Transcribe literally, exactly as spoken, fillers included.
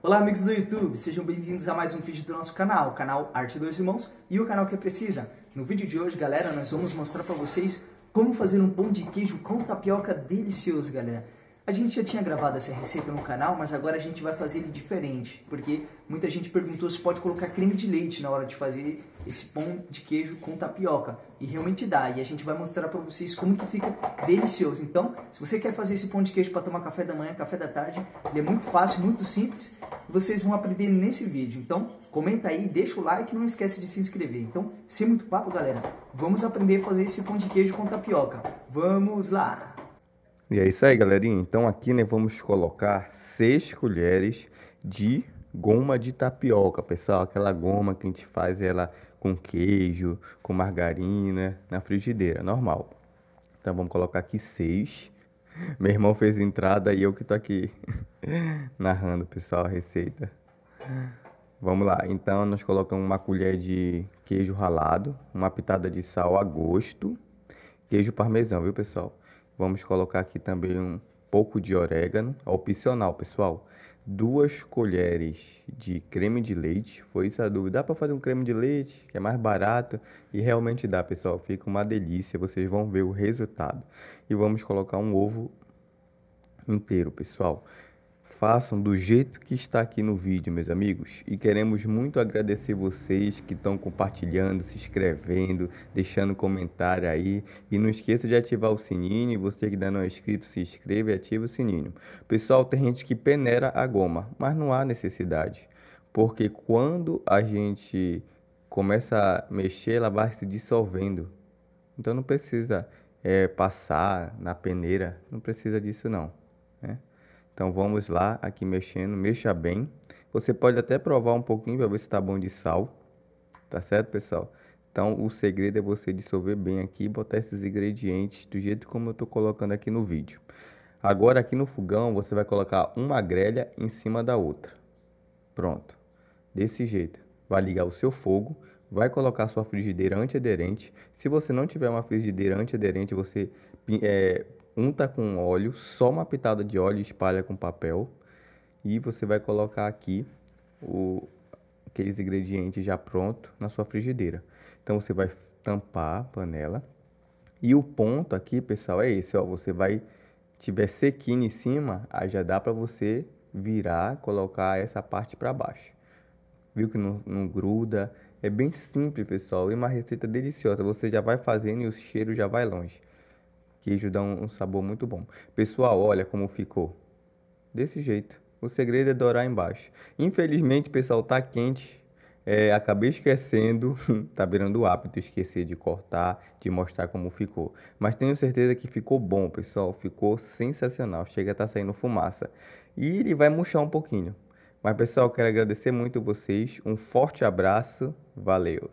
Olá amigos do YouTube, sejam bem-vindos a mais um vídeo do nosso canal, o canal Arte dois Irmãos e o canal que precisa. No vídeo de hoje, galera, nós vamos mostrar para vocês como fazer um pão de queijo com tapioca delicioso, galera. A gente já tinha gravado essa receita no canal, mas agora a gente vai fazer ele diferente, porque muita gente perguntou se pode colocar creme de leite na hora de fazer esse pão de queijo com tapioca. E realmente dá, e a gente vai mostrar para vocês como que fica delicioso. Então, se você quer fazer esse pão de queijo para tomar café da manhã, café da tarde, ele é muito fácil, muito simples. Vocês vão aprender nesse vídeo, então comenta aí, deixa o like e não esquece de se inscrever. Então, sem muito papo, galera, vamos aprender a fazer esse pão de queijo com tapioca. Vamos lá! E é isso aí, galerinha. Então aqui, né, vamos colocar seis colheres de goma de tapioca, pessoal. Aquela goma que a gente faz ela com queijo, com margarina, na frigideira, normal. Então vamos colocar aqui seis. Meu irmão fez entrada e eu que tô aqui narrando, pessoal, a receita. Vamos lá, então nós colocamos uma colher de queijo ralado, uma pitada de sal a gosto, queijo parmesão, viu, pessoal? Vamos colocar aqui também um pouco de orégano, opcional, pessoal. Duas colheres de creme de leite, foi isso a dúvida. Dá para fazer um creme de leite, que é mais barato, e realmente dá, pessoal. Fica uma delícia, vocês vão ver o resultado. E vamos colocar um ovo inteiro, pessoal. Façam do jeito que está aqui no vídeo, meus amigos. E queremos muito agradecer vocês que estão compartilhando, se inscrevendo, deixando comentário aí. E não esqueça de ativar o sininho. E você que ainda não é inscrito, se inscreva e ativa o sininho. Pessoal, tem gente que peneira a goma, mas não há necessidade. Porque quando a gente começa a mexer, ela vai se dissolvendo. Então não precisa é, passar na peneira, não precisa disso não, né? Então vamos lá, aqui mexendo, mexa bem. Você pode até provar um pouquinho para ver se está bom de sal, tá certo, pessoal? Então o segredo é você dissolver bem aqui e botar esses ingredientes do jeito como eu estou colocando aqui no vídeo. Agora aqui no fogão você vai colocar uma grelha em cima da outra. Pronto, desse jeito. Vai ligar o seu fogo, vai colocar sua frigideira antiaderente. Se você não tiver uma frigideira antiaderente, você... É, unta com óleo, só uma pitada de óleo, espalha com papel. E você vai colocar aqui o, aqueles ingredientes já pronto na sua frigideira. Então você vai tampar a panela. E o ponto aqui, pessoal, é esse, ó. Você vai, tiver sequinho em cima, aí já dá para você virar, colocar essa parte para baixo. Viu que não, não gruda? É bem simples, pessoal. E uma receita deliciosa. Você já vai fazendo e o cheiro já vai longe. Queijo dá um sabor muito bom. Pessoal, olha como ficou. Desse jeito. O segredo é dourar embaixo. Infelizmente, pessoal, tá quente. É, acabei esquecendo. Tá virando o hábito esquecer de cortar, de mostrar como ficou. Mas tenho certeza que ficou bom, pessoal. Ficou sensacional. Chega a tá saindo fumaça. E ele vai murchar um pouquinho. Mas, pessoal, quero agradecer muito vocês. Um forte abraço. Valeu.